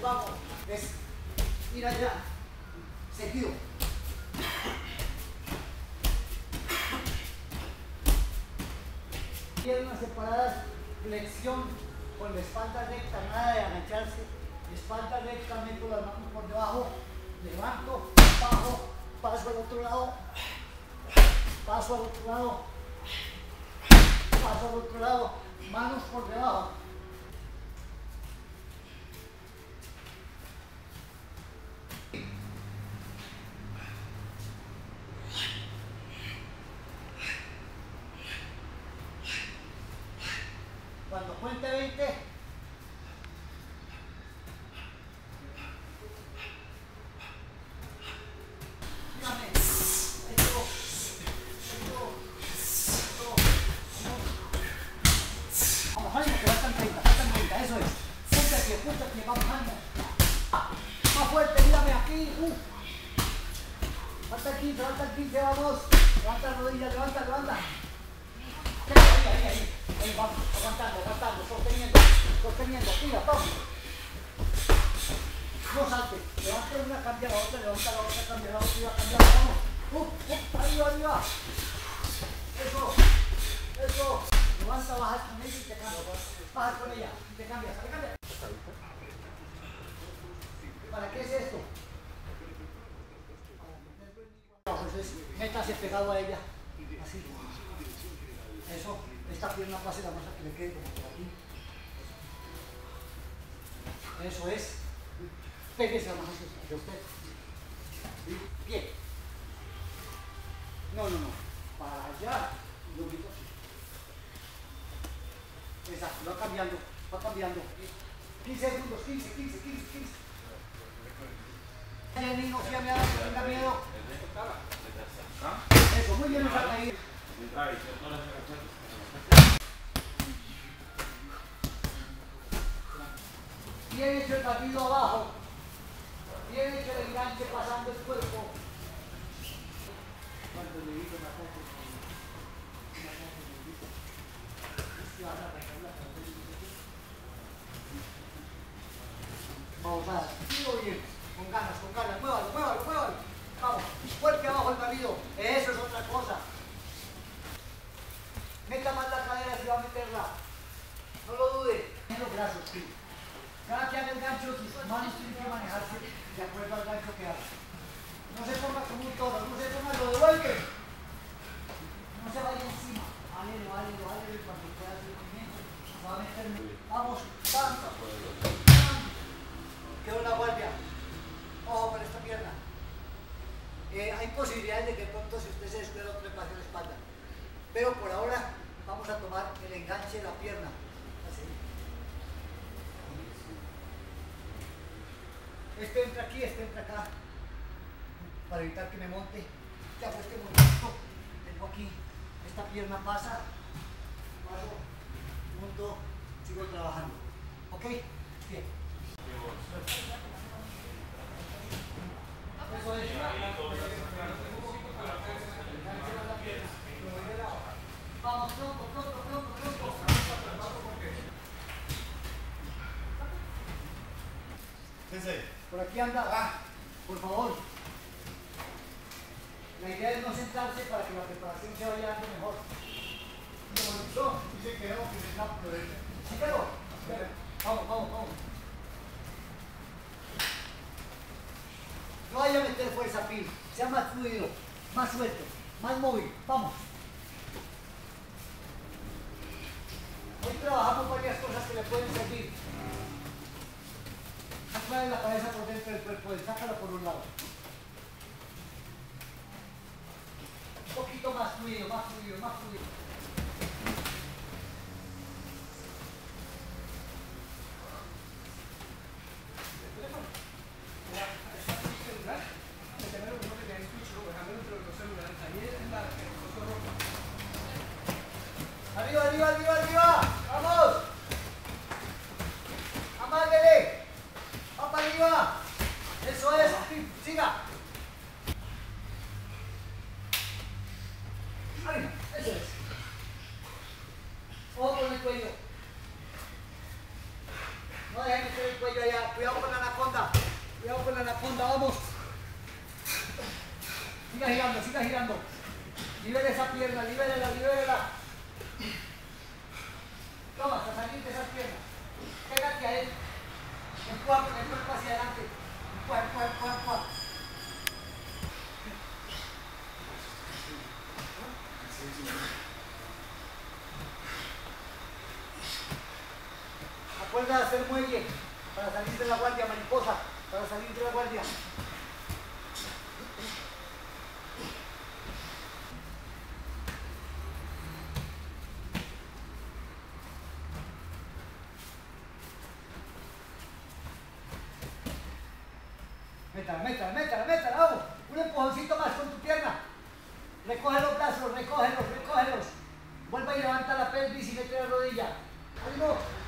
ahí vamos, es ir allá, seguido. Piernas separadas, flexión con la espalda recta, nada de agacharse, espalda recta, meto las manos por debajo, levanto, bajo, paso al otro lado, paso al otro lado, paso al otro lado, manos por debajo. Cuando cuente 20, vamos, ánimo, que faltan 30, eso es. Púntate, vamos, ánimo. Más fuerte, mírame aquí. Levanta 15, vamos. Levanta rodillas, levanta. Ahí, vamos, aguantando, sosteniendo, tira, vamos. No salte, levanta una, cambia la otra, vamos. Arriba. Eso. Levanta, baja con ella y te cambias. Baja con ella y te cambias. ¿Para qué es esto? Entonces, métase pegado a ella. Así. Eso, esta pierna pase la masa que le quede como por aquí. Eso es. Pégese la masa de usted. Bien. No. Para allá. Lo mismo. Exacto, va cambiando. 15 segundos, 15. Ya niño, ya me ha dado, tenga miedo. Eso, muy bien, está ahí. Bien hecho el batido abajo. Bien hecho el enganche pasando el cuerpo. Cuando le digo la foto, vamos a ver, bien, con ganas, muévalo. Vamos, fuerte abajo el batido. Eso es otra cosa. Meta más la cadera si va a meterla. No lo dude. Los brazos, sí. Cada que haga el gancho, sus manos tienen que manejarse de acuerdo al gancho que haga. No se ponga como un toro, no se ponga, lo devuelve. No se vaya encima. Álelo cuando pueda hacer el movimiento. Va a meterme. Vamos, ¡pam! Quedó la guardia. Ojo con esta pierna. Hay posibilidades de que pronto, si usted se descuida, otro le pase la espalda. Pero por ahora vamos a tomar el enganche de la pierna. Así. Este entra aquí, este entra acá. Para evitar que me monte. Ya pues que movimiento. Tengo aquí. Esta pierna pasa. Paso. Monto. Sigo trabajando. ¿Ok? Bien. Eso es. Vamos, pronto. Sensei. Por aquí anda, por favor. La idea es no sentarse para que la preparación se vaya dando mejor. Y se quedó, Vamos. No vaya a meter fuerza, Pil. Sea más fluido, más suelto, más móvil. Vamos. Hoy trabajamos varias cosas que le pueden servir. Aclara la cabeza por dentro del cuerpo, sácala por un lado. Un poquito más fluido, más fluido. ¡Arriba! ¡Vamos! ¡Amárguele! ¡Va para arriba! ¡Eso es! ¡Siga! ¡Arriba! vamos. Siga girando, siga girando. Libere esa pierna, libérela, libérela. Toma, hasta salir de esas piernas. Pégate a él. Empuja con el cuerpo hacia adelante. Empuja, empuja, empuja, empuja. Acuerda de hacer muelle para salir de la guardia, mariposa, para salir de la guardia. Métala, métala, métala, métala, vamos. Un empujoncito más con tu pierna. Recoge los brazos, recógelos, recógelos. Vuelva y levanta la pelvis y mete la rodilla. ¡Ánimo!